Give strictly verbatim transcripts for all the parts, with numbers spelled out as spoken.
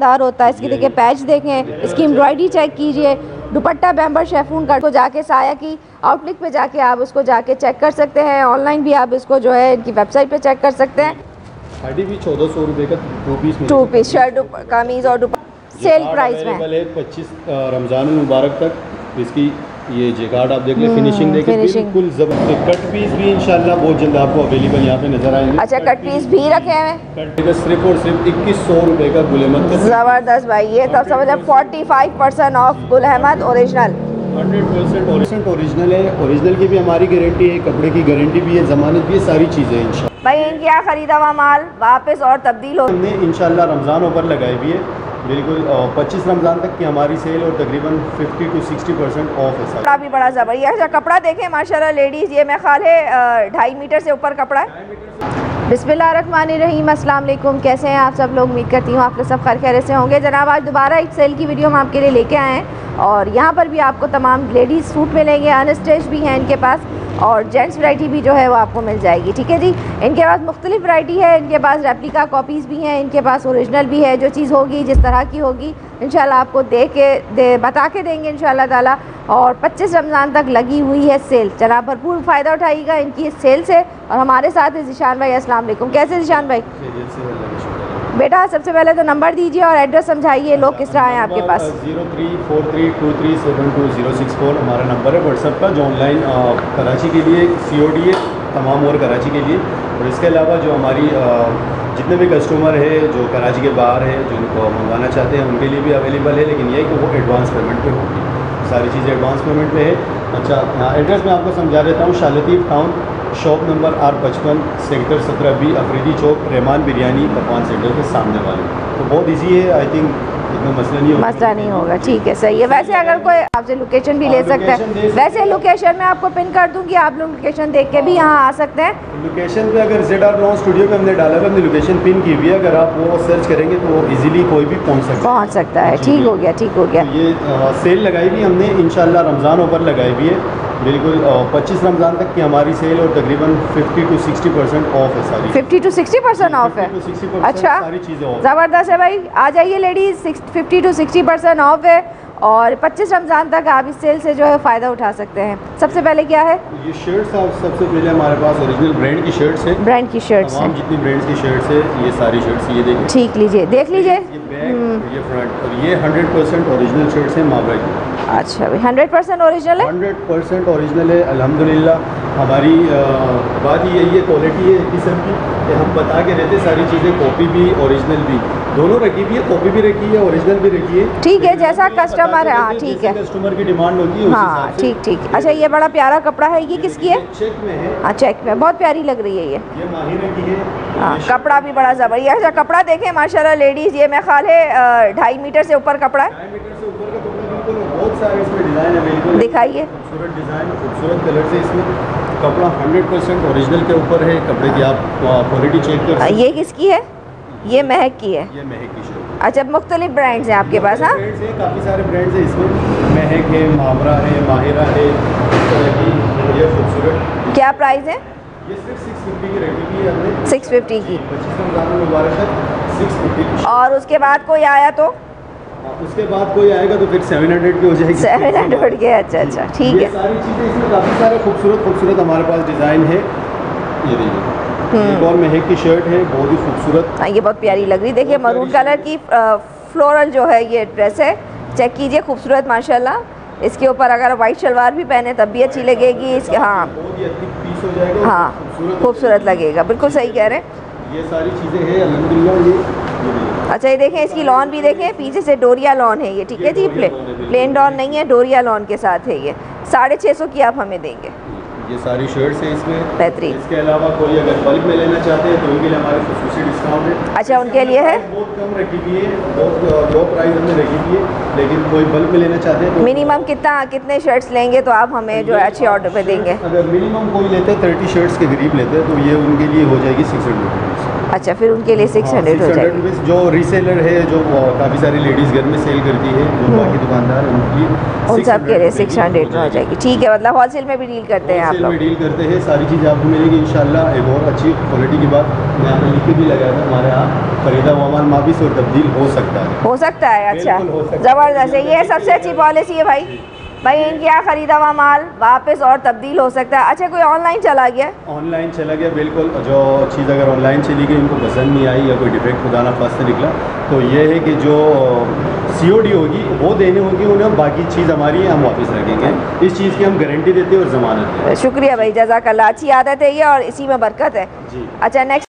दार होता है। इसके देखिए पैच देखें, इसकी एम्ब्रॉयडरी चेक कीजिए। दुपट्टा बेम्बर शेफून का को जाके साया की आउटलुक पे जाके आप उसको जाके चेक कर सकते हैं। ऑनलाइन भी आप इसको जो है इनकी वेबसाइट पे चेक कर सकते हैं। खाड़ी भी चौदह सौ रुपये का two piece two piece shirt कमीज और सेल प्राइस में पच्चीस रमजान मुबारक तक। इसकी ये जेकार्ड आप देख लें, फिनिशिंग देखें बिल्कुल जबरदस्त। कट पीस भी इंशाल्लाह बहुत जल्द आपको अवेलेबल यहाँ पे नजर आएंगे। अच्छा कट, कट पीस भी रखे हैं। कट पीस सिर्फ और सिर्फ इक्कीस सौ रुपए का गुल अहमद। जबरदस्त भाई, ये सब समझ forty five percent off Gul Ahmed original hundred percent original original है। ओरिजिनल की भी हमारी गारंटी है, कपड़े की गारंटी भी है, जमानत भी है, सारी चीज़ें इंशाल्लाह। भाई इनके यहाँ खरीदा हुआ माल वापस और तब्दील हो हमने इंशाल्लाह रमज़ान ऊपर लगाई भी है बिल्कुल। पच्चीस रमज़ान तक की हमारी सेल और तकरीबन fifty to sixty percent off है। कपड़ा भी बड़ा ज़बरदस्त है। कपड़ा देखें माशाल्लाह लेडीज़, ये मेरे ख्याल है ढाई मीटर से ऊपर कपड़ा है। बिस्मिल्लाहिर्रहमानिर्रहीम, अस्सलाम वालेकुम। कैसे हैं आप सब लोग? उम्मीद करती हूँ आप लोग सब खैर खैरियत से होंगे। जनाब आज दोबारा एक सेल की वीडियो हम आपके लिए लेके आए हैं और यहाँ पर भी आपको तमाम लेडीज़ सूट मिलेंगे, अनस्टिच भी हैं इनके पास और जेंट्स वैरायटी भी जो है वो आपको मिल जाएगी। ठीक है जी, इनके पास मुख्तलिफ वैरायटी है, इनके पास रेप्लिका कॉपीज़ भी हैं, इनके पास ओरिजिनल भी है। जो चीज़ होगी जिस तरह की होगी इंशाल्लाह आपको दे के दे बता के देंगे इंशाल्लाह ताला। और पच्चीस रमज़ान तक लगी हुई है सेल, जनाब भरपूर फ़ायदा उठाइएगा इनकी इस सेल से। और हमारे साथ है ज़िशान भाई। अस्सलाम वालेकुम, कैसे ज़िशान भाई? बेटा सबसे पहले तो नंबर दीजिए और एड्रेस समझाइए, लोग किस तरह आए आपके पास? Zero three four three two three seven two zero six four हमारा नंबर है व्हाट्सएप का, जो ऑनलाइन कराची के लिए सी ओ डी है तमाम और कराची के लिए। और इसके अलावा जो हमारी आ, जितने भी कस्टमर है जो कराची के बाहर है जो उनको मंगवाना चाहते हैं उनके लिए भी अवेलेबल है, लेकिन ये है कि वो एडवांस पेमेंट पर होगी, सारी चीज़ें एडवांस पेमेंट पर है। अच्छा एड्रेस मैं आपको समझा देता हूँ, Shah Latif town, shop number R पचपन, सेक्टर सत्रह बी, अफरीदी चौक, रहमान बिरयानी पकवान सेंटर के सामने वाले। तो बहुत इजी है, आई थिंक इतना मसला नहीं होगा। मसला नहीं होगा, ठीक है सही है। वैसे अगर कोई आपसे लोकेशन भी ले सकता है, वैसे लोकेशन मैं आपको पिन कर दूँगी, आप लोग लोकेशन देख के भी यहाँ आ सकते हैं। लोकेशन पे अगर जेड आर नॉन स्टूडियो पे हमने डाला हुआ, हमने लोकेशन पिन की हुई है, अगर आप वो सर्च करेंगे तो वो ईजिली कोई भी पहुँच सकता है पहुँच सकता है। ठीक हो गया, ठीक हो गया। ये सेल लगाई हुई हमने इंशाल्लाह रमज़ान ऊपर लगाई हुई है बिल्कुल। पच्चीस रमज़ान तक की हमारी सेल और तकरीबन fifty to sixty percent off है सारी। Fifty to sixty percent off है, अच्छा सारी चीज़ें ऑफ। ज़बरदस्त है भाई, आ जाइए ladies, fifty to sixty percent off है और पच्चीस रमज़ान तक आप इस सेल से जो है फ़ायदा उठा सकते हैं। सबसे पहले क्या है ये शर्ट्स, आप सबसे पहले हमारे पास ओरिजिनल ब्रांड की शर्ट्स है, ब्रांड की शर्ट्स हैं, जितनी ब्रांड्स की शर्ट्स है ये सारी शर्ट्स ये देखिए, ठीक लीजिए देख लीजिए। ये बैक, ये फ्रंट और ये हंड्रेड परसेंट ओरिजिनल शर्ट्स हैं मावरा की। अच्छा भाई हंड्रेड परसेंट ओरिजिनल है, हंड्रेड परसेंट ओरिजिनल है अल्हम्दुलिल्लाह। हमारी बात यही है, क्वालिटी है किस्म की कि हम बता के रहते सारी चीज़ें, कॉपी भी ओरिजिनल भी दोनों रखी हुई है, कॉपी भी रखी है ओरिजिनल भी रखी है। ठीक है, जैसा कस्टमर है, हाँ ठीक है, कस्टमर की डिमांड होगी। हाँ ठीक ठीक। अच्छा ये बड़ा प्यारा कपड़ा है, ये किसकी है? चेक में है। हाँ चेक में, बहुत प्यारी लग रही है ये ये माहिरा की है। हाँ कपड़ा भी बड़ा ज़बरदस्त। अच्छा कपड़ा देखें माशाल्लाह लेडीज़, ये मेरे ख्याल है ढाई मीटर से ऊपर कपड़ा है। बहुत सारे इसमें डिज़ाइन अवेलेबल दिखाइए, खूबसूरत डिज़ाइन खूबसूरत कलर से। इसमें कपड़ा हंड्रेड परसेंट ओरिजिनल के ऊपर है, कपड़े की आप क्वालिटी चेक कर। ये किसकी है? ये महक की है, ये महक की शर्ट। अच्छा मुख्तलिफ ब्रांड्स हैं आपके पास? हाँ काफ़ी सारे ब्रांड्स हैं इसमें, महक है, मावरा है, माहिरा है, इस तरह की। ये खूबसूरत क्या प्राइस है? ये सिर्फ सिक्स फिफ्टी की रखी हुई है, सिक्स फिफ्टी की पच्चीस। और उसके बाद कोई आया तो उसके बाद कोई आएगा तो फिर सेवन हंड्रेड की हो जाएगी, सेवन हंड्रेड के। अच्छा अच्छा ठीक है, सारी चीज़ें इसमें काफ़ी सारे खूबसूरत खूबसूरत हमारे पास डिज़ाइन है। ये देखिए एक और महक की शर्ट है, बहुत ही खूबसूरत, ये बहुत प्यारी लग रही। देखिए मरून कलर की फ्लोरल जो है ये ड्रेस है, चेक कीजिए खूबसूरत माशाल्लाह। इसके ऊपर अगर वाइट शलवार भी पहने तब भी अच्छी लगेगी इसके। हाँ हाँ खूबसूरत लगेगा, बिल्कुल सही कह रहे हैं। ये सारी चीज़ें हैं अलहमदिल्ला। ये अच्छा ये देखें इसकी लॉन भी देखें, पीछे से डोरिया लॉन है ये, ठीक है जी, प्ले प्लेन लॉन नहीं है, डोरिया लॉन के साथ है। ये साढ़े छः सौ की आप हमें देंगे। ये सारी शर्ट्स हैं इसमें बेहतरीन। इसके अलावा कोई अगर बल्क में लेना चाहते हैं तो उनके लिए हमारे खुसूसी डिस्काउंट है। अच्छा उनके लिए है, बहुत कम रखी हुई है, बहुत लो प्राइस हमने रखी हुई है, लेकिन कोई बल्क में लेना चाहते हैं तो मिनिमम कितना कितने शर्ट्स लेंगे तो आप हमें जो है अच्छे ऑर्डर पे देंगे? अगर मिनिमम कोई लेते हैं थर्टी शर्ट्स के करीब लेते हैं तो ये उनके लिए हो जाएगी सिक्स हंड्रेड रुपीज़। अच्छा, फिर उनके लिए सिक्स हंड्रेड हो जाएगी। जो रीसेलर है, जो काफ़ी सारी लेडीज़ घर में सेल करती है, जो बाकी दुकानदार, उनकी उन सब के लिए सिक्स हंड्रेड हो जाएगी। ठीक है, मतलब होलसेल में भी डील करते हैं आप लोग? डील करते हैं, सारी चीज़ आपको मिलेगी इंशाल्लाह। एक और अच्छी क्वालिटी की बात मैं यहाँ पर लिख के भी लगाया था, हमारे यहाँ खरीदा वामान माफिस और तब्दील हो सकता है। हो सकता है, अच्छा, ज़बरदस्त है, ये सबसे अच्छी पॉलिसी है भाई। भाई इनके यहाँ ख़रीदा हुआ माल वापस और तब्दील हो सकता है। अच्छा, कोई ऑनलाइन चला गया? ऑनलाइन चला गया बिल्कुल, जो चीज़ अगर ऑनलाइन चली गई, इनको पसंद नहीं आई या कोई डिफेक्ट खुदा ना खास्ता निकला, तो ये है कि जो सीओडी होगी वो देनी होगी उन्हें, बाकी चीज़ हमारी हम वापस रखेंगे। इस चीज़ की हम गारंटी देते हैं और जमानत देते हैं। शुक्रिया भाई, जज़ाकल्लाह, अच्छी आदत है ये और इसी में बरकत है जी। अच्छा, नेक्स्ट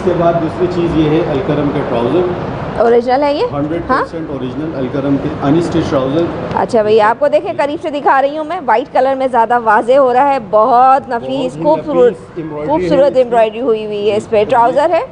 इसके बाद दूसरी चीज़ ये है अलकरम के ट्राउज़र। ओरिजिनल है ये? हंड्रेड परसेंट ओरिजिनल अलकरम के अनस्टिच ट्राउज़र। अच्छा भाई, आपको देखें करीब से दिखा रही हूँ मैं, वाइट कलर में ज़्यादा वाजे हो रहा है, बहुत नफीस खूबसूरत खूबसूरत एम्ब्रॉयडरी हुई हुई है इस पर। ट्राउज़र है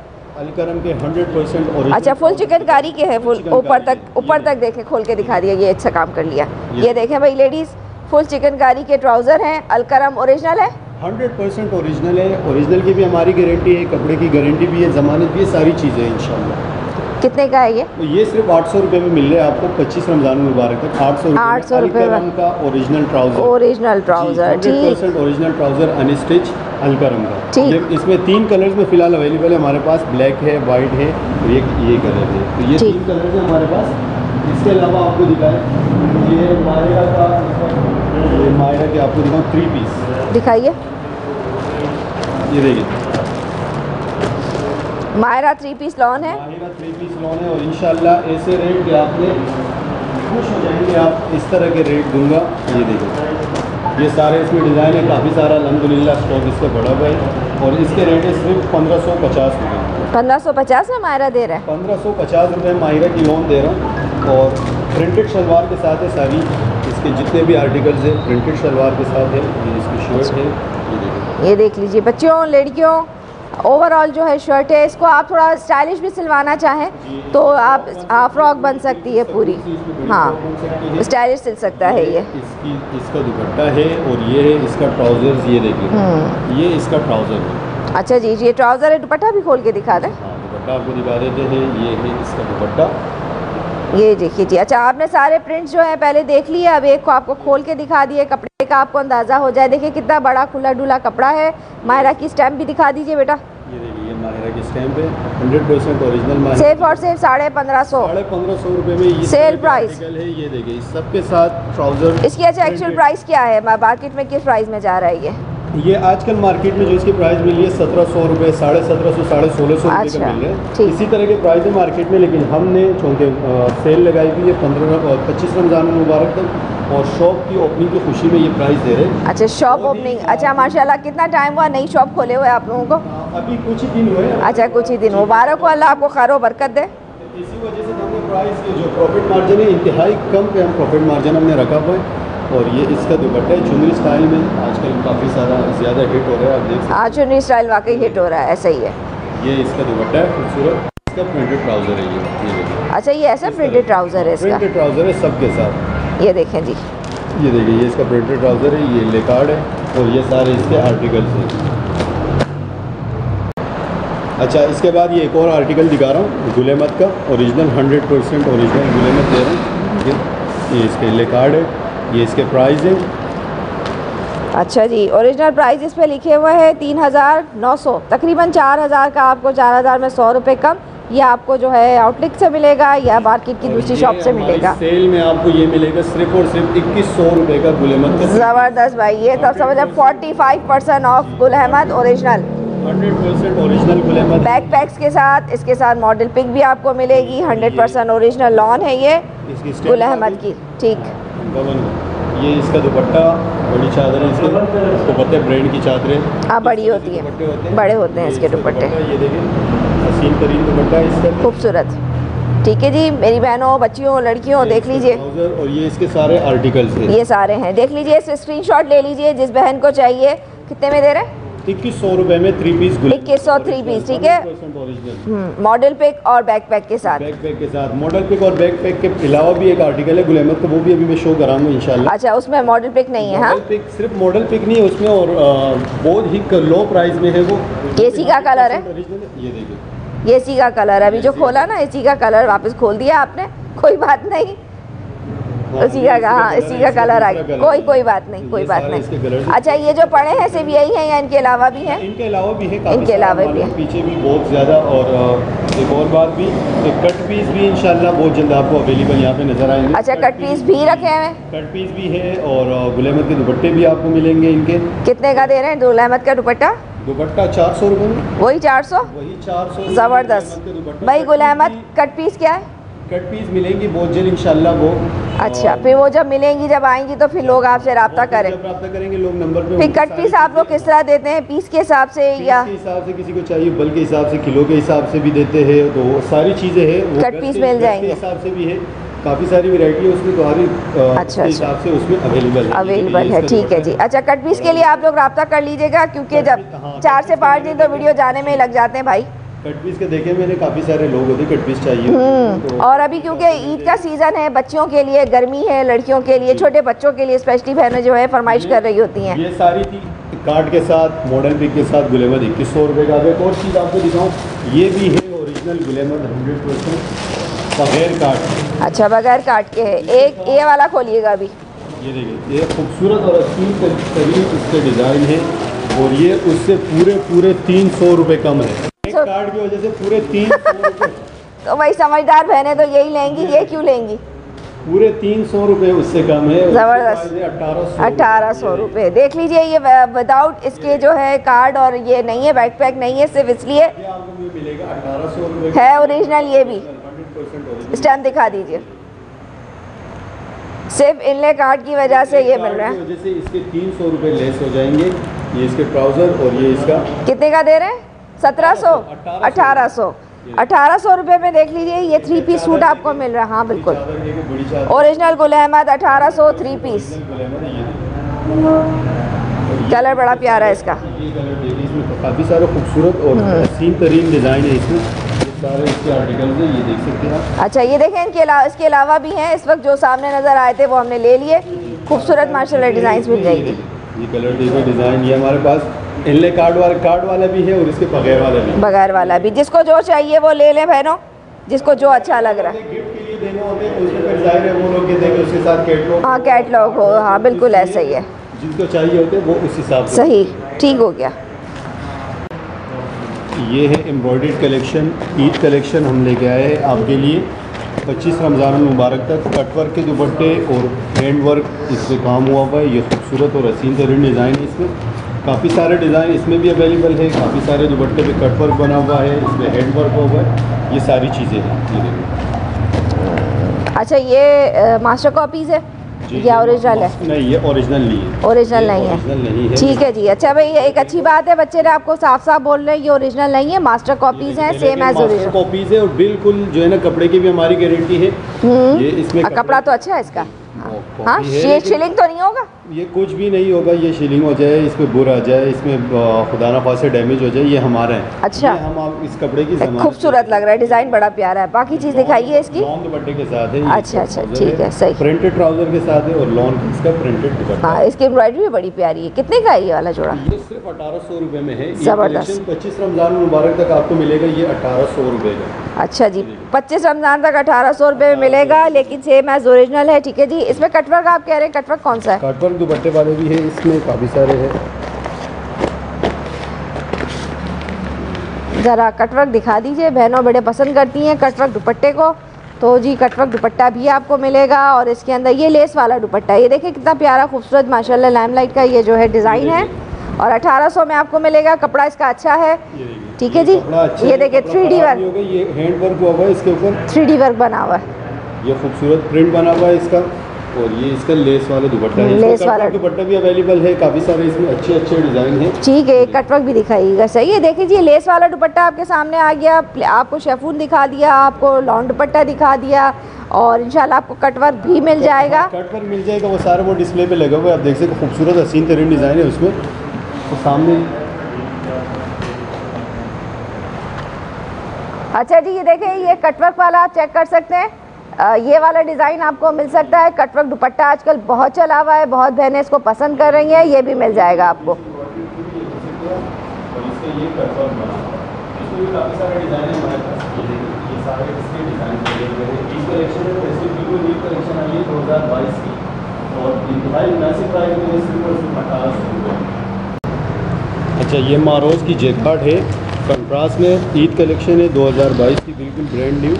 अलकरम के हंड्रेड परसेंट ओरिजिनल। अच्छा, फुल चिकनकारी के हैं, फुल ऊपर तक ऊपर तक देखें, खोल के दिखा रही है, ये अच्छा काम कर लिया। ये देखें भाई लेडीज़, फुल चिकनकारी के ट्राउज़र हैं, अलकरम ओरिजिनल है, हंड्रेड परसेंट ओरिजिनल है। ओरिजिनल की भी हमारी गारंटी है, कपड़े की गारंटी भी है, ज़मानत भी है, सारी चीज़ें हैं इंशाल्लाह। कितने का है ये? तो ये सिर्फ आठ सौ रुपये में मिल रहा है आपको, पच्चीस रमज़ान मुबारक तक आठ सौ आठ सौ रुपये का original trouser. Original trouser hundred percent original trouser unstitch Alkaram का। इसमें तीन कलर्स में फ़िलहाल अवेलेबल है हमारे पास, ब्लैक है, वाइट है, ये ये कलर है, तो ये तीन कलर है हमारे पास। इसके अलावा आपको दिखाए, ये मायरा का, मायरा के आपको दिखाऊँ थ्री पीस, दिखाइए, ये देखिए मायरा थ्री पीस लॉन है, मायरा थ्री पीस लॉन है, और इंशाल्लाह ऐसे रेट के आपने खुश हो जाएंगे, आप इस तरह के रेट दूंगा। ये देखिए, ये सारे इसमें डिज़ाइन है, काफ़ी सारा अल्हम्दुलिल्लाह स्टॉक इसका बढ़ा हुआ है, और इसके रेट है सिर्फ पंद्रह सौ पचास रुपये पंद्रह सौ पचास में मायरा दे रहा है, पंद्रह सौ पचास रुपये मायरा की लोन दे रहा हूँ। और प्रिंटेड शलवार के साथ है सारी, इसके जितने भी आर्टिकल्स हैं प्रिंटेड शलवार के साथ है, ये इसकी शर्ट है, ये देख लीजिए बच्चों लड़कियों ओवरऑल जो है शर्ट है, इसको आप थोड़ा स्टाइलिश भी सिलवाना चाहें तो आप फ्रॉक बन सकती है पूरी। हाँ, स्टाइलिश सिल सकता है। ये इसकी इसका दुपट्टा है और ये है इसका ट्राउजर्स। ये देखिए, ये इसका ट्राउजर है। अच्छा जी, ये ट्राउजर है। दुपट्टा भी खोल के दिखा दें। हाँ, दुपट्टा आपको दिखा देते हैं। ये है इसका दुपट्टा, ये देखिए जी। अच्छा, आपने सारे प्रिंट्स जो है पहले देख लिए, अब एक को आपको खोल के दिखा दिए, कपड़े का आपको अंदाज़ा हो जाए। देखिए कितना बड़ा खुला डुला कपड़ा है। मायरा की स्टैम्प भी दिखा दीजिए बेटा। ये देखिए, ये मायरा की स्टैम्प है, हंड्रेड परसेंट ओरिजिनल। सिर्फ और सिर्फ साढ़े पंद्रह सौ साढ़े पंद्रह सौ रुपये में सेल प्राइस है। ये देखिए, इस सब के साथ ट्राउजर। इसकी अच्छा एक्चुअल प्राइस क्या है, मार्केट में किस प्राइस में जा रहा है ये? ये आजकल मार्केट में जो इसकी प्राइस मिली है सत्रह सौ रुपये, साढ़े सत्रह सौ साढ़े सोलह सौ रुपये का मिल रहा है। इसी तरह के प्राइस है मार्केट में, लेकिन हमने चूँकि सेल लगाई हुई है पंद्रह और पच्चीस रमज़ान मुबारक तक, और शॉप की ओपनिंग की खुशी में ये प्राइस दे रहे हैं। अच्छा, शॉप ओपनिंग। अच्छा, माशाल्लाह, कितना टाइम हुआ नई शॉप खोले हुए आप लोगों को? अभी कुछ ही दिन हुए। अच्छा, कुछ ही दिन। मुबारक हो, अल्लाह आपको खैर व बरकत दे। इसी वजह से हमने प्राइस की जो प्रॉफिट मार्जिन है इंतहाई कम पे हम प्रॉफिट मार्जिन हमने रखा हुआ है। और ये इसका दुपट्टा है चुनरी स्टाइल में, आजकल काफ़ी सारा ज़्यादा हिट हो रहा है, आप देख सकते हैं। चुनरी स्टाइल वाकई हिट हो रहा है, ऐसा ही है। ये इसका दुपट्टा है खूबसूरत, इसका प्रिंटेड ट्राउज़र है ये। ये अच्छा, ये ऐसा प्रिंटेड ट्राउज़र है, प्रिंटेड ट्राउज़र है सबके साथ। ये देखें जी, ये देखिए, ये इसका प्रिंटेड ट्राउज़र है, ये लेकार्ड है, और ये सारे इसके आर्टिकल्स हैं। अच्छा, इसके बाद ये एक और आर्टिकल दिखा रहा हूँ, गुलेमत का औरिजिनल, हंड्रेड परसेंट औरिजिनल गुलेमत दे रहा हूँ। ये इसके लेकार्ड है, ये इसके प्राइस है। अच्छा जी, ओरिजिनल प्राइस इस पे लिखे हुए हैं तीन हज़ार नौ सौ तकरीबन चार हज़ार का आपको चार हज़ार में सौ रुपये कम। ये आपको जो है आउटलेट से मिलेगा या मार्केट की दूसरी शॉप से मिलेगा। सेल में आपको ये मिलेगा सिर्फ और सिर्फ इक्कीस सौ रुपये का गुल अहमद। ज़बरदस्त भाई, ये सब समझ आप forty five percent off Gul Ahmed original, hundred percent original Gul Ahmed back PACS के साथ। इसके साथ मॉडल पिक भी आपको मिलेगी। हंड्रेड परसेंट ओरिजिनल लॉन है ये गुल अहमद की। ठीक, ये इसका दुपट्टा, बड़ी चादर है, इसके दुपट्टे ब्रांड की चादरें हाँ बड़ी होती है, बड़े होते हैं इसके दुपट्टे। ये देखिए, हसीन तरीन दुपट्टा इसका, खूबसूरत। ठीक है जी मेरी बहनों, बच्चियों, लड़कियों, देख लीजिए। और ये इसके सारे आर्टिकल्स हैं, ये सारे हैं, देख लीजिए, स्क्रीनशॉट ले लीजिए जिस बहन को चाहिए। कितने में दे रहे हैं? इक्कीस सौ रुपये में थ्री पीस, इक्कीस सौ थ्री पीस। ठीक है, मॉडल पैक और बैक पैक के साथ। बैक पैक के साथ मॉडल पैक और बैक पैक के अलावा भी एक आर्टिकल है गुल अहमद का, वो भी अभी मैं शो कराऊंगा इंशाल्लाह। अच्छा, उसमें मॉडल पैक नहीं है? हाँ, सिर्फ मॉडल पैक नहीं है उसमें, और बहुत ही लो प्राइस में है वो। एसी का कलर है ये, देखिए एसी का कलर है। अभी जो खोला ना, एसी का कलर वापस खोल दिया आपने, कोई बात नहीं। उसी का, हाँ इसी का कलर आ गया, कोई कोई बात नहीं, कोई बात नहीं। अच्छा, ये जो पड़े हैं सिर्फ यही हैं या इनके अलावा भी हैं? इनके अलावा भी हैं, इनके अलावा भी हैं, पीछे भी बहुत ज़्यादा। और एक और बात भी, कट पीस भी इंशाल्लाह बहुत जल्द आपको अवेलेबल यहाँ पे नजर आएंगे। अच्छा, कट पीस भी रखे हैं? कट पीस भी है, और गुल अहमद के दुपट्टे भी आपको मिलेंगे इनके। कितने का दे रहे हैं गुल अहमद का दुपट्टा? दुपट्टा चार सौ रुपये में। वही चार सौ वही चार सौ ज़बरदस्त भाई। गुल अहमद कट पीस क्या है? कट पीस मिलेंगी बहुत जल्द इंशाल्लाह वो। अच्छा, फिर वो जब मिलेंगी, जब आएंगी तो फिर लोग आपसे रब्ता करें, रब्ता करेंगे लोग नंबर पे। फिर कट पीस आप लोग किस तरह देते हैं, पीस के हिसाब से या पीस के हिसाब से? किसी को चाहिए बल के हिसाब से, किलो के हिसाब से भी देते हैं, तो सारी चीज़ें हैं। कट पीस मिल जाएंगे हिसाब से भी है, काफ़ी सारी वैरायटी है उसमें, तुम्हारी हिसाब से उसमें अवेलेबल अवेलेबल है। ठीक है जी। अच्छा, कट पीस के लिए आप लोग रब्ता कर लीजिएगा, क्योंकि जब चार से पाँच दिन तो वीडियो जाने में लग जाते हैं भाई। कट पीस के देखे मैंने, काफ़ी सारे लोग होते कट पीस चाहिए तो। और अभी क्योंकि ईद का सीज़न है, बच्चियों के लिए गर्मी है, लड़कियों के लिए, छोटे बच्चों के लिए स्पेशली बहनें जो है फरमाइश कर रही होती हैं। ये सारी चीज़ कार्ड के साथ, मॉडल पिक के साथ गुल अहमद इक्कीस सौ रुपये का। एक और चीज़ आपको दिखाऊँ, ये भी है original Gul Ahmed hundred percent बगैर कार्ड। अच्छा, बगैर कार्ड के है। एक ये वाला खोलिएगा अभी, ये देखिए, ये खूबसूरत और अच्छी तरीके इसके डिज़ाइन है, और ये उससे पूरे पूरे तीन सौ रुपये कम है कार्ड की वजह से, पूरे तीन तो वही समझदार बहनें तो यही लेंगी, ये क्यों लेंगी? पूरे तीन सौ रुपये उससे कम है। ज़बरदस्त, अठारह सौ रुपये। देख लीजिए, ये विदाउट इसके जो है कार्ड और ये नहीं है, बैक पैक नहीं है, सिर्फ इसलिए है ओरिजिनल। ये भी स्टैम्प दिखा दीजिए, सिर्फ इनले कार्ड की वजह से ये मिल रहा है। इसके तीन सौ रुपये लेस हो जाएंगे। ये इसके ट्राउजर, और ये इसका कितने का दे रहे हैं? सत्रह सौ अठारह सौ अठारह सौ रुपये में देख लीजिए, ये थ्री पीस सूट आपको मिल रहा है। हाँ बिल्कुल, ओरिजिनल गुल अहमद अठारह सौ थ्री पीस। कलर बड़ा प्यारा है इसका, काफ़ी सारे खूबसूरत और हसीन तरीन डिज़ाइन है इसमें, सारे इसके आर्टिकल्स हैं, ये देख सकते हैं आप। अच्छा ये देखें, इनके अलावा इसके अलावा भी हैं, इस वक्त जो सामने नज़र आए थे वो हमने ले लिए। खूबसूरत माशाल्लाह डिज़ाइन मिल जाएगी। ये कलर देखो डिज़ाइन, ये हमारे पास इनले कार्ड वाला कार्ड वाला भी है और इसके बगैर वाला भी, बगैर वाला भी, जिसको जो चाहिए वो ले लें बहनों, जिसको जो अच्छा लग रहा है। हाँ कैटलॉग हो, हाँ बिल्कुल ऐसा ही है, जिसको चाहिए होते वो उस हिसाब से। सही, ठीक हो गया। ये है एम्ब्रॉयडर्ड कलेक्शन, ईद कलेक्शन हम लेके आए हैं आपके लिए। पच्चीस रमज़ान मुबारक तक कटवर्क के दुपट्टे और हैंड वर्क इससे काम हुआ हुआ है। ये खूबसूरत और हसीन तरीन डिज़ाइन है, इसमें काफ़ी सारे डिज़ाइन इसमें भी अवेलेबल है। काफ़ी सारे दुपट्टे पे कट वर्क बना हुआ है, इसमें हैंड वर्क हुआ है, ये सारी चीज़ें हैं। अच्छा ये मास्टर कॉपीज़ है या ओरिजिनल है? नहीं ये ओरिजिनल नहीं है, ओरिजिनल नहीं है। ठीक है जी। अच्छा भाई एक अच्छी बात है, बच्चे ने आपको साफ साफ बोल रहे हैं ये ओरिजिनल नहीं है, मास्टर कॉपीज़ हैं, सेम एज ओरिजिनल कॉपीज़ है। और बिल्कुल जो है ना कपड़े की भी हमारी गारंटी है। ये इसमें कपड़ा तो अच्छा है इसका, हाँ ये शिलिंग तो नहीं होगा, ये कुछ भी नहीं होगा। ये शिलिंग हो जाए, इसमें बुर आ जाए, इसमें खुदा ना खास्ता डैमेज हो जाए, ये हमारा है। अच्छा ये हम आप इस कपड़े की खूबसूरत लग रहा है, डिजाइन बड़ा प्यारा है। बाकी चीज दिखाइए इसकी, लॉन दुपट्टे के साथ है। अच्छा अच्छा ठीक है, सही प्रिंटेड ट्राउजर के साथ है और लॉन इसका प्रिंटेड दुपट्टा। हाँ इसकी एम्ब्रॉयडरी भी बड़ी प्यारी है। कितने का है ये वाला जोड़ा? ये सिर्फ अठारह सौ रुपये में है। जबरदस्त। पच्चीस रमजान मुबारक तक आपको मिलेगा ये अठारह सौ रुपये का। अच्छा जी, पच्चीस रमजान तक अठारह सौ रुपये में मिलेगा, लेकिन सेम एज ओरिजिनल है। ठीक है जी। इसमें कटवर्क आप कह रहे हैं, कटवर्क कौन सा है? कटवर्क दुपट्टे वाले भी है, इसमें काफ़ी सारे हैं। ज़रा कटवर्क दिखा दीजिए, बहनों बड़े पसंद करती हैं कटवर्क दुपट्टे को। तो जी कटवर्क दुपट्टा भी आपको मिलेगा और इसके अंदर ये लेस वाला दुपट्टा, ये देखिए कितना प्यारा खूबसूरत माशाल्लाह लाइमलाइट का ये जो है डिज़ाइन है। और अठारह सौ में आपको मिलेगा। कपड़ा इसका अच्छा है, ठीक है जी। ये देखिए थ्री डी वर्क, ये हैंड वर्क हुआ है, इसके ऊपर थ्री डी वर्क बना हुआ है, ये खूबसूरत प्रिंट बना हुआ है इसका। और ये इसका लेस वाला दुपट्टा है, लेस वाला दुपट्टा भी अवेलेबल है। काफ़ी सारे इसमें अच्छे अच्छे डिज़ाइन हैं। ठीक है, कटवर्क भी दिखाइएगा। सही है, देखिए जी लेस वाला दुपट्टा आपके सामने आ गया, आपको शेफून दिखा दिया, आपको लॉन्ग दुपट्टा दिखा दिया, और इंशाल्लाह आपको कटवर्क भी मिल जाएगा। कटवर्क मिल जाएगा, वो सारा वो डिस्प्ले पे लगा हुआ है, आप देख सकते खूबसूरत हसीन तरीन डिज़ाइन है उसमें। तो सामने अच्छा जी, ये देखें ये कटवर्क वाला आप चेक कर सकते हैं, ये वाला डिज़ाइन आपको मिल सकता है। कटवर्क दुपट्टा आजकल बहुत चला हुआ है, बहुत बहनें इसको पसंद कर रही हैं, ये भी मिल जाएगा आपको। अच्छा ये मारोज की जैकेट है, कंट्रास्ट में ईद कलेक्शन है दो हज़ार बाईस की, बिल्कुल ब्रांड न्यू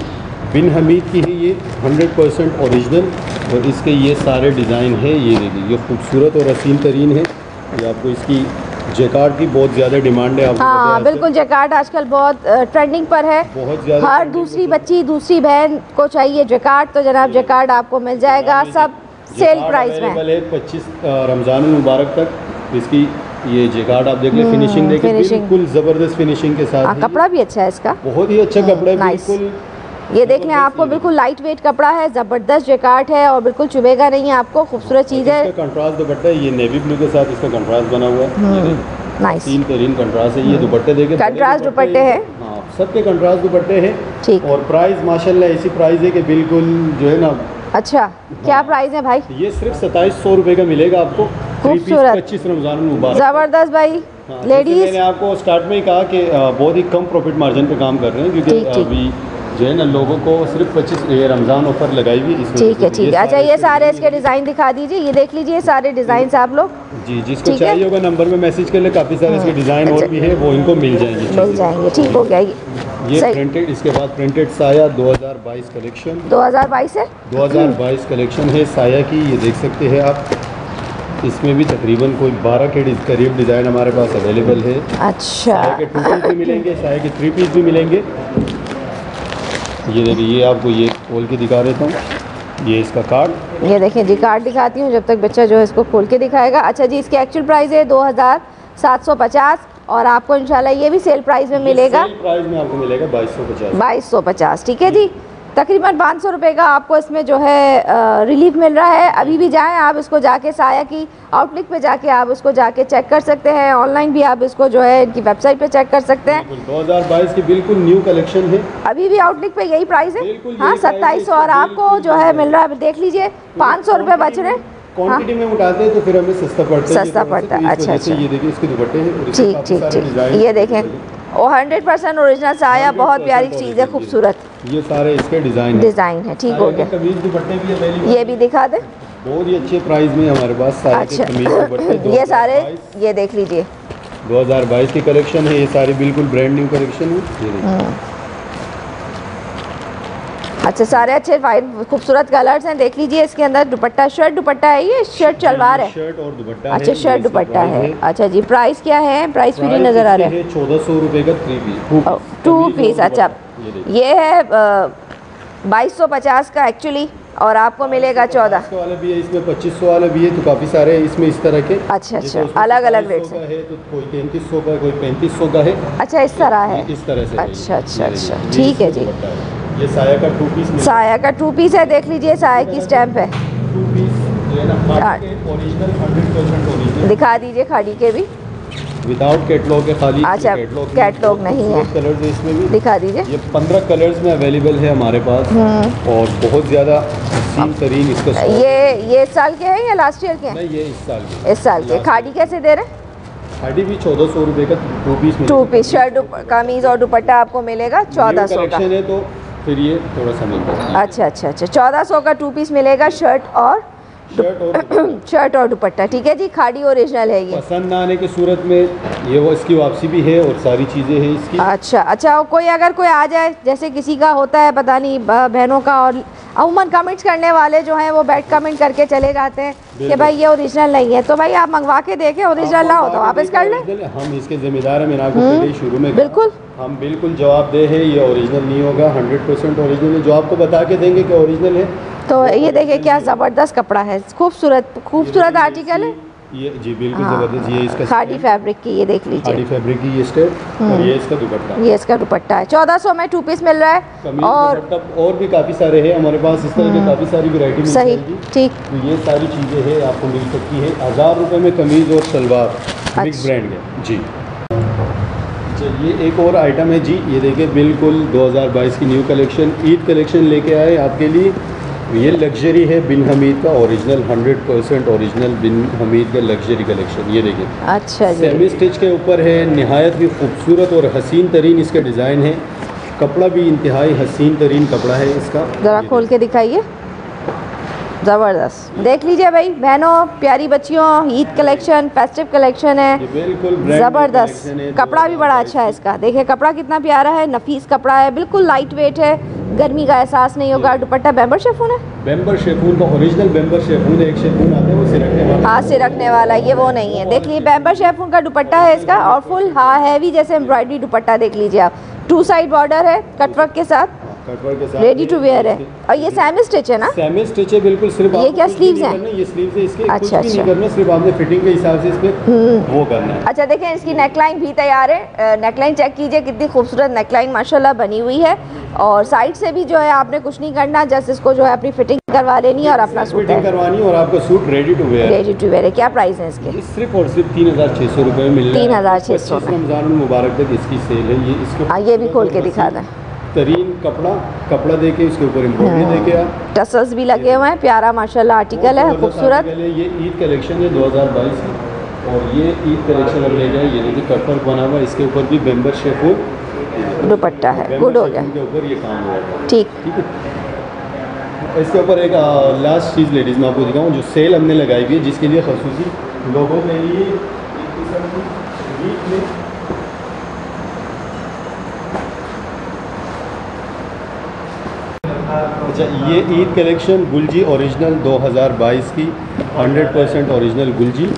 बिन हमीद की है ये, हंड्रेड परसेंट ओरिजिनल। और इसके ये सारे डिज़ाइन है, ये देखिए ये खूबसूरत और हसीन तरीन है। ये आपको इसकी जैकार्ड की बहुत ज़्यादा डिमांड है आपको। हाँ बिल्कुल, जैकार्ड आजकल बहुत ट्रेंडिंग पर है, बहुत ज़्यादा। हर दूसरी बच्ची दूसरी बहन को चाहिए जैकार्ड, तो जनाब जैकार्ड आपको मिल जाएगा सब सेल प्राइस में। पच्चीस रमज़ान मुबारक तक इसकी ये जैकार्ड आप देख लें, फिनिशिंग देखिए बिल्कुल ज़बरदस्त फिनिशिंग के साथ। कपड़ा भी अच्छा है इसका, बहुत ही अच्छा कपड़ा है बिल्कुल। ये देख लें आपको, बिल्कुल लाइट वेट कपड़ा है, ज़बरदस्त जैकार्ड है और बिल्कुल चुभेगा नहीं आपको, खूबसूरत चीज़ है। इसका कंट्रास्ट दुपट्टा है, ये नेवी ब्लू के साथ इसका कंट्रास्ट बना हुआ है, नाइस तीन तरीन कंट्रास्ट है। ये दुपट्टे देखे, कंट्रास्ट दुपट्टे हैं, हाँ सबके कंट्रास्ट दुपट्टे हैं। ठीक, और प्राइस माशाल्लाह ऐसी प्राइस है कि बिल्कुल जो है ना। अच्छा क्या प्राइस है भाई? ये सिर्फ सताईस सौ रुपये का मिलेगा आपको, खूबसूरत पच्चीस रमजान मुबारक, ज़बरदस्त भाई। हाँ, लेडीज मैंने आपको स्टार्ट में ही कहा कि बहुत ही कम प्रॉफिट मार्जिन पे काम कर रहे हैं, क्योंकि अभी जो है ना लोगों को सिर्फ पच्चीस ये रमज़ान ऑफर लगाई हुई। ठीक है ठीक है। अच्छा ये सारे इसके डिज़ाइन दिखा दीजिए, ये देख लीजिए सारे डिज़ाइन आप लोग। जी जिसको चाहिए होगा नंबर में मैसेज कर ले, काफ़ी सारे इसके डिज़ाइन और भी हैं वो इनको मिल जाएंगे, मिल जाएंगे। ठीक हो गया। ये प्रिंटेड, इसके बाद प्रिंटेड साया दो हज़ार बाईस कलेक्शन, दो हज़ार बाईस है, दो हज़ार बाईस कलेक्शन है साया की। ये देख सकते हैं आप, इसमें भी तकरीबन कोई बारह के करीब डिज़ाइन हमारे पास अवेलेबल है। अच्छा साया के टू पीस भी मिलेंगे, साया के थ्री पीस भी मिलेंगे। ये देखिए ये आपको ये खोल के दिखा देता हूँ, ये इसका कार्ड, ये देखें जी कार्ड दिखाती हूँ जब तक बच्चा जो है इसको खोल के दिखाएगा। अच्छा जी इसकी एक्चुअल प्राइस है दो हज़ार सात सौ पचास, और आपको इंशाल्लाह ये भी सेल प्राइस में मिलेगा, सेल प्राइस में आपको मिलेगा बाईस सौ पचास, बाईस सौ पचास। ठीक है जी, तकरीबन पाँच सौ रुपये का आपको इसमें जो है रिलीफ मिल रहा है। अभी भी जाएं आप इसको जाके साया की आउटलिक पे जाके आप उसको जाके चेक कर सकते हैं, ऑनलाइन भी आप इसको जो है इनकी वेबसाइट पे चेक कर सकते हैं। दो हज़ार बाईस की बिल्कुल न्यू कलेक्शन है, अभी भी आउटलिक पे यही प्राइस है। हाँ सत्ताईस सौ और आपको जो है मिल रहा है, देख लीजिए पाँच सौ रुपये बच रहे हैं। क्वांटिटी में उठाते हैं तो फिर हमें सस्ता पड़ता है, सस्ता पड़ता है। अच्छा अच्छा, ये देखिए इसके दुपट्टे हैं, ठीक ठीक ठीक, ये देखें और हंड्रेड परसेंट ओरिजिनल साया, बहुत प्यारी चीज़ है, खूबसूरत। ये सारे इसके डिज़ाइन डिज़ाइन है, ठीक हो गया। ये भी दिखा दें, बहुत ही अच्छे प्राइस में हमारे पास। अच्छा ये सारे, ये देख लीजिए दो हज़ार बाईस की कलेक्शन है, ये सारी बिल्कुल ब्रांड न्यू कलेक्शन है। अच्छा सारे अच्छे फाइन खूबसूरत कलर्स हैं, देख लीजिए। इसके अंदर दुपट्टा शर्ट दुपट्टा है, ये शर्ट चलवार है, शर्ट और दुपट्टा। अच्छा शर्ट दुपट्टा है, है। अच्छा जी प्राइस क्या है? प्राइस मुझे नज़र आ रहा है चौदह सौ रुपये का थ्री पीस, टू पीस। अच्छा ये है बाईस सौ पचास का एक्चुअली, और आपको मिलेगा चौदह सौ वाला भी है, इसमें पच्चीस सौ वाला भी है, तो काफ़ी सारे इसमें इस तरह के। अच्छा अच्छा, अलग अलग रेट है, तो कोई तैंतीस सौ का, कोई पैंतीस सौ का है। अच्छा इस तरह है, इस तरह से। अच्छा अच्छा अच्छा, ठीक है जी। ये साया का टू पीस, साया का टू पीस है, देख लीजिए साया की स्टैम्प है। टू पीस जो है ना ओरिजिनल हंड्रेड परसेंट ओरिजिनल, दिखा दीजिए खाड़ी के भी, विदाउट कैटलॉग के, खाली कैटलॉग कैटलॉग नहीं है। कलर्स इसमें भी दिखा दीजिए, ये पंद्रह कलर्स में अवेलेबल है हमारे पास, और बहुत ज़्यादा हसीन तरीन इसका। ये ये इस साल के हैं या लास्ट ईयर के हैं? नहीं ये इस साल के, इस साल के। खाड़ी कैसे दे रहे हैं? खाड़ी भी चौदह सौ रुपये का two piece, two piece shirt कमीज़ और दुपट्टा आपको मिलेगा चौदह सौ का है, तो फिर ये थोड़ा सा मिलेगा। अच्छा अच्छा अच्छा, चौदह सौ का टू पीस मिलेगा, शर्ट और शर्ट और दुपट्टा, ठीक है जी। खाड़ी ओरिजिनल है, ये पसंद ना आने की सूरत में ये वो इसकी वापसी भी है, और सारी चीज़ें हैं इसकी। अच्छा अच्छा, कोई अगर कोई आ जाए, जैसे किसी का होता है पता नहीं बहनों का, और अमूमन कमेंट्स करने वाले जो हैं वो बैठ कमेंट करके चले जाते हैं कि भाई ये ओरिजिनल नहीं है, तो भाई आप मंगवा के देखें, ओरिजिनल ना हो तो वापस कर लें। हम इसके जिम्मेदार हैं, मैंने आपको शुरू में बिल्कुल हम बिल्कुल जवाबदेह है, ये ओरिजिनल नहीं होगा, हंड्रेड परसेंट ओरिजिनल है। जो आपको बता के देंगे कि ओरिजिनल है, तो ये देखिए क्या ज़बरदस्त कपड़ा है, खूबसूरत खूबसूरत आर्टिकल है ये जी, बिल्कुल ज़बरदस्त। ये इसका खाड़ी फैब्रिक की, ये देख लीजिए खाड़ी फैब्रिक की ये स्टेप, और ये इसका दुपट्टा, ये इसका दुपट्टा है। चौदह सौ में टू पीस मिल रहा है, और और भी काफ़ी सारे हैं हमारे पास, इस तरह की काफ़ी सारी वैरायटी। सही ठीक, तो ये सारी चीज़ें हैं आपको मिल सकती है। हज़ार रुपये में कमीज़ और सलवार, बिग ब्रांड है जी। ये एक और आइटम है जी, ये देखिए बिल्कुल दो हज़ार बाईस की न्यू कलेक्शन, ईद कलेक्शन लेके आए आपके लिए। ये लग्जरी है, बिन हमीद का original hundred percent original Bin Hameed का लग्जरी कलेक्शन, ये देखिए। अच्छा जी, सेमी स्टिच के ऊपर है, नहायत भी खूबसूरत और हसीन तरीन इसके डिज़ाइन है, कपड़ा भी इंतहाई हसीन तरीन कपड़ा है इसका। ज़रा खोल के दिखाइए, ज़बरदस्त, देख लीजिए भाई बहनों, प्यारी बच्चियों, ईद कलेक्शन, फेस्टिव कलेक्शन है, बिल्कुल ज़बरदस्त। कपड़ा भी बड़ा अच्छा है इसका, देखिए कपड़ा कितना प्यारा है, नफीस कपड़ा है, बिल्कुल लाइट वेट है, गर्मी का एहसास नहीं होगा। दुपट्टा बेंबर शेफून है, बेंबर शेफून का ओरिजिनल बेंबर शेफून, एक शेफून आता है वो सिरकने वाला, हाँ सिरकने वाला, ये वो नहीं है। देख लीजिए बेंबर शेफून का दुपट्टा है इसका, और फुल हाँ हैवी जैसे एम्ब्रॉयडरी दुपट्टा, देख लीजिए आप, टू साइड बॉर्डर है कटवर्क के साथ, रेडी टू वेयर है। और ये सेमी स्टिच है ना, सेमी स्टिच है बिल्कुल, सिर्फ ये क्या स्लीव्स हैं? ये स्लीव्स है इसके, कुछ भी नहीं करना, सिर्फ आपने फिटिंग के हिसाब से इसमें वो करना है। अच्छा देखें इसकी नेकलाइन भी तैयार है, नेकलाइन चेक कीजिए कितनी खूबसूरत नेकलाइन माशाल्लाह बनी हुई है, और साइड से भी जो है आपने कुछ नहीं करना, जस्ट इसको जो है अपनी फिटिंग करवा लेनी और अपना सूट फिटिंग करवानी, और आपका suit ready to wear, ready to wear है। क्या प्राइस है इसके? सिर्फ और सिर्फ तीन हज़ार छः सौ रुपये मिल रहा है, तीन हज़ार छः सौ रमज़ान मुबारक तक इसकी सेल है। ये इसको ये भी खोल के दिखा दें, तरीन कपड़ा कपड़ा देके उसके ऊपर एम्ब्रॉयडरी देके आप, टसल्स भी लगे हुए हैं, प्यारा माशाल्लाह आर्टिकल है, खूबसूरत। ये ईद कलेक्शन है दो हज़ार बाईस की, और ये ईद कलेक्शन हम ले जाए, ये देखिए कटवर्क बना हुआ, इसके ऊपर भी बेंबर शेफून दुपट्टा है, गुड हो गया, इनके ऊपर ये काम हो रहा है, ठीक ठीक है। इसके ऊपर एक लास्ट चीज़ लेडीज़ मैं आपको दिखाऊँ, जो सेल हमने लगाई हुई है, जिसके लिए खसूसी लोगों के लिए ये ईद कलेक्शन गुलजी ओरिजिनल दो हज़ार बाईस की hundred percent original Gulji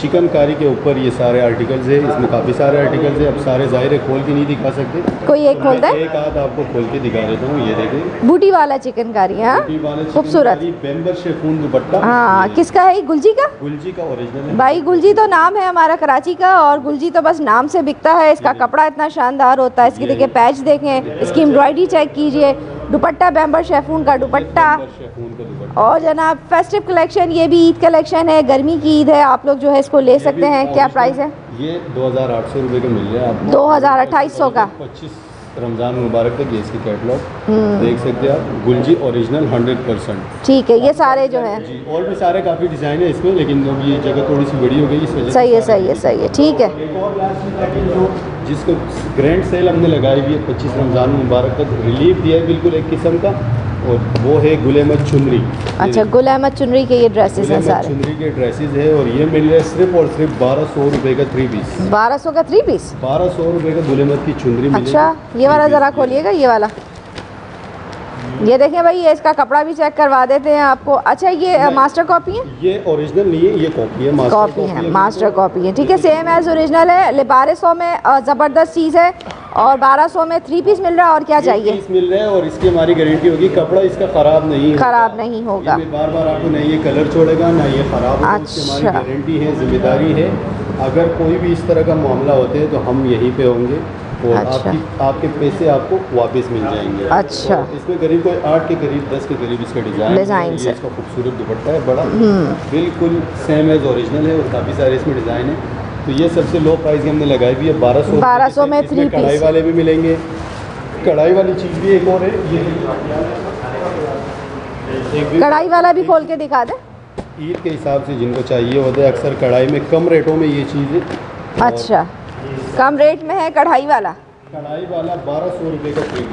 chikankari के ऊपर ये सारे आर्टिकल्स है, इसमें काफ़ी सारे आर्टिकल्स है। अब सारे ज़ाहिर है खोल के नहीं दिखा सकते, कोई एक खोल दे, एक आध आपको खोल के दिखा देता हूँ। ये देखिए बूटी वाला चिकनकारी, हाँ खूबसूरत बेंबर शेफून दुपट्टा, हाँ किसका है? गुलजी का, गुलजी का ओरिजिनल है भाई, गुलजी तो नाम है हमारा कराची का, और गुलजी तो बस नाम से बिकता है, इसका कपड़ा इतना शानदार होता है। इसके देखिए पैच देखें, इसकी एम्ब्रॉयडरी चेक कीजिए, दुपट्टा बेम्बर शेफून का दुपट्टा और जनाब फेस्टिव कलेक्शन, ये भी ईद कलेक्शन है, गर्मी की ईद है, आप लोग जो है इसको ले सकते हैं। क्या प्राइस है? ये दो हज़ार आठ सौ रुपये का मिल रहा है, दो हज़ार अट्ठाईस सौ का। रमज़ान मुबारक तक इसकी कैटलॉग देख सकते हैं आप। गुलजी ओरिजिनल हंड्रेड परसेंट। ठीक है, ये सारे जो है जी, और भी सारे काफ़ी डिज़ाइन है इसमें, लेकिन अब ये जगह थोड़ी सी बड़ी हो गई इस वजह से। सही है, सही है, सही है, ठीक है। जिसको ग्रैंड सेल हमने लगाई हुई है पच्चीस रमज़ान मुबारक तक, रिलीफ दिया है बिल्कुल एक किस्म का, और वो है गुलेमत चुनरी। अच्छा, गुलेमत चुनरी के ये ड्रेसेस हैं सारे, चुनरी के ड्रेसेस हैं। और ये मिल रहा है सिर्फ और सिर्फ बारह सौ रुपये का थ्री पीस। बारह सौ का थ्री पीस, बारह सौ रुपये का गुलेमत की चुनरी। अच्छा, ये वाला ज़रा खोलिएगा, ये वाला, ये देखें भाई, ये इसका कपड़ा भी चेक करवा देते हैं आपको। अच्छा, ये मास्टर कॉपी है? ये ओरिजिनल नहीं है, ये कॉपी है, मास्टर कॉपी है, मास्टर कॉपी है। ठीक है, सेम एज ओरिजिनल है। बारह सौ में ज़बरदस्त चीज़ है और बारह सौ में थ्री पीस मिल रहा है। और क्या चाहिए? पीस मिल रहा है और इसकी हमारी गारंटी होगी, कपड़ा इसका ख़राब नहीं ख़राब नहीं होगा, बार बार आपको नहीं ये कलर छोड़ेगा ना ये ख़राब। हमारी गारंटी है, जिम्मेदारी है। अगर कोई भी इस तरह का मामला होते हैं तो हम यहीं पर होंगे और अच्छा। आपकी आपके पैसे आपको वापस मिल जाएंगे। अच्छा, इसमें करीब कोई आठ के करीब दस के करीब इसका डिज़ाइन है। इसका खूबसूरत दुपट्टा है, बड़ा बिल्कुल सेम एज ओरिजिनल है और काफ़ी सारे इसमें डिज़ाइन है। तो ये सबसे लो प्राइस हमने लगाई हुई है बारह सौ बारह सौ में थ्री पीस। कढ़ाई वाले भी मिलेंगे, कढ़ाई वाली चीज़ भी एक और है, ये कढ़ाई वाला भी खोल के दिखा दें। ईद के हिसाब से जिनको चाहिए होता है, अक्सर कढ़ाई में कम रेटों में ये चीज़ है। अच्छा, कम रेट में है कढ़ाई वाला। कढ़ाई वाला बारह सौ रुपये का प्रिंट।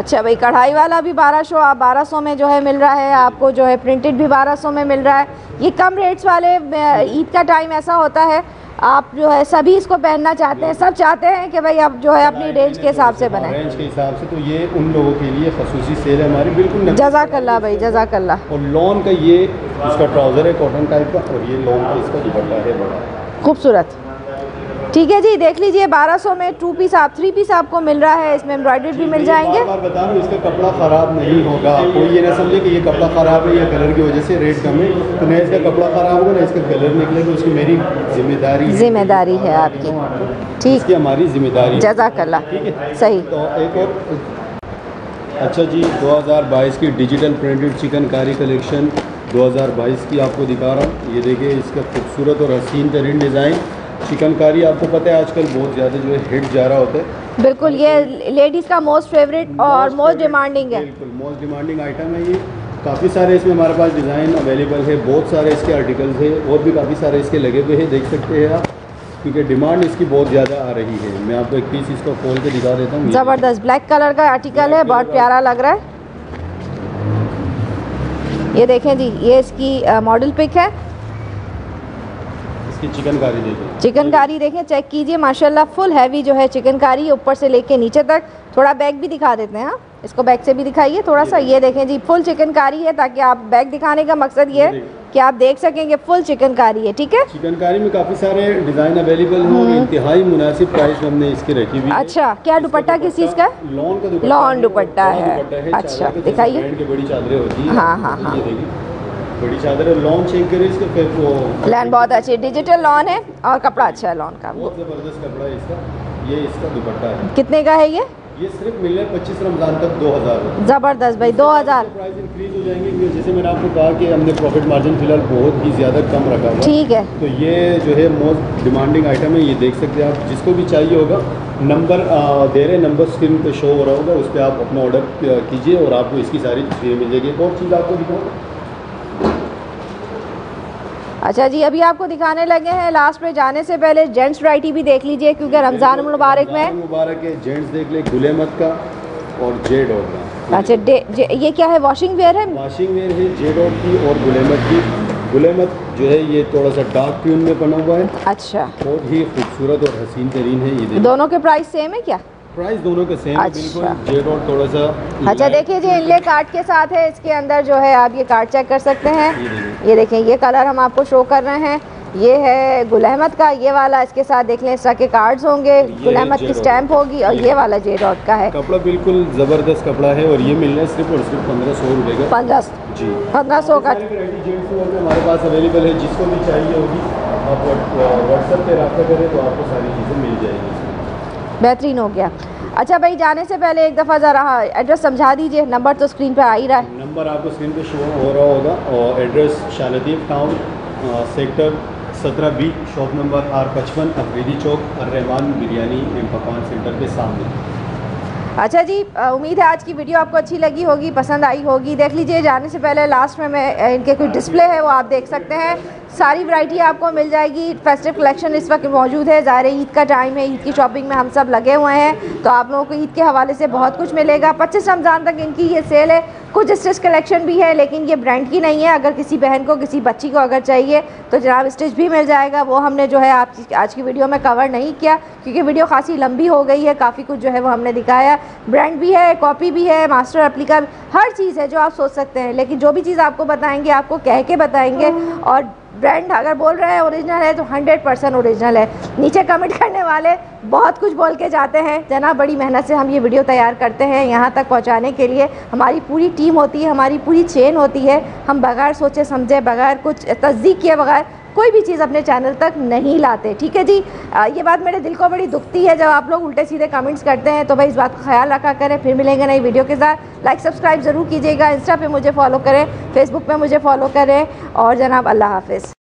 अच्छा भाई, कढ़ाई वाला भी बारह सौ आप बारह सौ में जो है मिल रहा है आपको, जो है प्रिंटेड भी बारह सौ में मिल रहा है। ये कम रेट्स वाले, ईद का टाइम ऐसा होता है, आप जो है सभी इसको पहनना चाहते हैं, सब चाहते हैं कि भाई आप जो है अपनी रेंज के हिसाब से बनाएं, रेंज के हिसाब से। तो ये उन लोगों के लिए खसूसी सेल है हमारी, बिल्कुल। जज़ाकल्ला भाई, जज़ाकल्ला। और लॉन का ये इसका ट्राउज़र है कॉटन टाइप का, और ये लॉन का इसका दुपट्टा है, बड़ा खूबसूरत। ठीक है जी, देख लीजिए, बारह सौ में टू पीस आप थ्री पीस आपको मिल रहा है, इसमें एम्ब्रॉयडरी भी मिल जाएंगे। बार बता रहा हूं, इसका कपड़ा ख़राब नहीं होगा, कोई ये ना समझे कि ये कपड़ा ख़राब है या कलर की वजह से रेट कम है। तो ना इसका कपड़ा ख़राब होगा ना इसका कलर निकलेगा, उसकी मेरी जिम्मेदारी जिम्मेदारी है आपकी। ठीक, इसकी हमारी जिम्मेदारी। जज़ाकल्लाह, ठीक है, सही। तो एक और अच्छा जी, दो हज़ार बाईस की डिजिटल प्रिंटेड चिकनकारी कलेक्शन दो हज़ार बाईस की आपको दिखा रहा हूँ। ये देखिए, इसका खूबसूरत और हसीन तरीन डिज़ाइन चिकनकारी। आपको पता है आजकल बहुत ज़्यादा जो है हिट जा रहा होता है, बिल्कुल। ये लेडीज़ का मोस्ट फेवरेट और मोस्ट डिमांडिंग है, बिल्कुल मोस्ट डिमांडिंग आइटम है ये। काफ़ी सारे इसमें हमारे पास डिज़ाइन अवेलेबल है, बहुत सारे इसके आर्टिकल्स हैं और भी काफ़ी सारे इसके लगे हुए हैं, देख सकते हैं आप, क्योंकि डिमांड इसकी बहुत ज़्यादा आ रही है। मैं आपको एक पीस इसको खोल के दिखा देता हूँ। ज़बरदस्त ब्लैक कलर का आर्टिकल है, बहुत प्यारा लग रहा है। ये देखें जी, ये इसकी मॉडल पिक है। चिकनकारी देखें, चिकनकारी देखें, चेक कीजिए, माशाल्लाह फुल हैवी जो है चिकनकारी, ऊपर से लेके नीचे तक। थोड़ा बैग भी दिखा देते हैं, इसको बैग से भी दिखाइए थोड़ा सा। ये देखें जी, फुल चिकनकारी है, ताकि आप बैग दिखाने का मकसद ये है कि आप देख सकेंगे, फुल चिकनकारी है। ठीक है, चिकनकारी में काफ़ी सारे डिज़ाइन अवेलेबल हैं, इंतहाई मुनासिब प्राइस हमने इसकी रखी हुई है। अच्छा, क्या दुपट्टा किस चीज़ का? लॉन का लॉन दुपट्टा है। अच्छा, दिखाइए, बड़ी चादरें होती है। हाँ हाँ हाँ, बड़ी चादर है, लॉन चेक करें इसके, फिर वो लॉन बहुत अच्छी, डिजिटल लॉन है और कपड़ा अच्छा है, लॉन का बहुत ज़बरदस्त कपड़ा है इसका। ये इसका दुपट्टा है, कितने का है ये? ये सिर्फ मिल रहा है पच्चीस रमज़ान तक दो हज़ार। ज़बरदस्त भाई, दो हज़ार। प्राइस इंक्रीज़ हो जाएंगे, जैसे मैंने आपको कहा कि हमने प्रॉफिट मार्जिन फिलहाल बहुत ही ज़्यादा कम रखा हुआ। ठीक है, तो ये जो है मोस्ट डिमांडिंग आइटम है, ये देख सकते हैं आप। जिसको भी चाहिए होगा, नंबर दे रहे, नंबर स्क्रीन पे शो हो रहा होगा, उस पर आप अपना ऑर्डर कीजिए और आपको इसकी सारी चीज़ें मिल जाएगी। एक और चीज़ आपको दिखाऊंगा। अच्छा जी, अभी आपको दिखाने लगे हैं, लास्ट में जाने से पहले जेंट्स वैरायटी भी देख लीजिए, क्योंकि रमज़ान मुबारक में मुबारक है। जेंट्स देख ले, गुलेमत का और जेडोट का। अच्छा, ये क्या है? वॉशिंग वेयर है, वॉशिंग वेयर है जेडोट की और गुलेमत की। गुलेमत जो है ये थोड़ा सा डार्क ट्यून में बना हुआ है। अच्छा, बहुत ही खूबसूरत और हसीन तरीन है ये। दोनों के प्राइस सेम है क्या? प्राइस दोनों के सेम है, बिल्कुल। जेडोट थोड़ा सा अच्छा, देखिए जी, इनले कार्ड के साथ है, इसके अंदर जो है आप ये कार्ड चेक कर सकते हैं। ये, ये देखें, ये कलर हम आपको शो कर रहे हैं, ये है गुल अहमद का, ये वाला इसके साथ देख लें, इस तरह के कार्ड्स होंगे, गुल अहमद की स्टैंप होगी, और ये वाला जेडोट का है। कपड़ा बिल्कुल ज़बरदस्त कपड़ा है, और ये मिल रहा है सिर्फ और सिर्फ पंद्रह सौ रुपये का। पंद्रह जी पंद्रह सौ का हमारे पास अवेलेबल है। जिसको भी चाहिए होगी, आप व्हाट्सएप पर रब्ता करें तो आपको सारी चीज़ें मिल जाएगी। बेहतरीन हो गया। अच्छा भाई, जाने से पहले एक दफ़ा ज़रा एड्रेस समझा दीजिए। नंबर तो स्क्रीन पर आ ही रहा है, नंबर आपको स्क्रीन पे शो हो रहा होगा। और address Shah Latif town, sector सत्रह बी, शॉप नंबर आर पचपन, अफरीदी चौक, रहमान बिरयानी एंड पकवान सेंटर के सामने। अच्छा जी, उम्मीद है आज की वीडियो आपको अच्छी लगी होगी, पसंद आई होगी। देख लीजिए, जाने से पहले लास्ट में मैं इनके कुछ डिस्प्ले है वो आप देख सकते हैं, सारी वैरायटी आपको मिल जाएगी। फेस्टिव कलेक्शन इस वक्त मौजूद है, ज़ाहिर ईद का टाइम है, ईद की शॉपिंग में हम सब लगे हुए हैं, तो आप लोगों को ईद के हवाले से बहुत कुछ मिलेगा। पच्चीस रमज़ान तक इनकी ये सेल है। कुछ स्टिच कलेक्शन भी है, लेकिन ये ब्रांड की नहीं है। अगर किसी बहन को, किसी बच्ची को अगर चाहिए तो जनाब स्टिच भी मिल जाएगा। वो हमने जो है आप आज की वीडियो में कवर नहीं किया क्योंकि वीडियो खासी लंबी हो गई है, काफ़ी कुछ जो है वो हमने दिखाया। ब्रांड भी है, कॉपी भी है, मास्टर एप्लिका, हर चीज़ है जो आप सोच सकते हैं। लेकिन जो भी चीज़ आपको बताएंगे आपको कह के बताएंगे, और ब्रांड अगर बोल रहे हैं ओरिजिनल है तो हंड्रेड परसेंट ओरिजिनल है। नीचे कमेंट करने वाले बहुत कुछ बोल के जाते हैं। जना बड़ी मेहनत से हम ये वीडियो तैयार करते हैं, यहाँ तक पहुँचाने के लिए हमारी पूरी टीम होती है, हमारी पूरी चेन होती है। हम बगैर सोचे समझे, बगैर कुछ तस्दीक किए बगैर कोई भी चीज़ अपने चैनल तक नहीं लाते। ठीक है जी, आ, ये बात मेरे दिल को बड़ी दुखती है जब आप लोग उल्टे सीधे कमेंट्स करते हैं। तो भाई इस बात का ख्याल रखा करें। फिर मिलेंगे नई वीडियो के साथ। लाइक सब्सक्राइब ज़रूर कीजिएगा। इंस्टा पे मुझे फॉलो करें, फेसबुक पे मुझे फॉलो करें, और जनाब अल्लाह हाफिज़।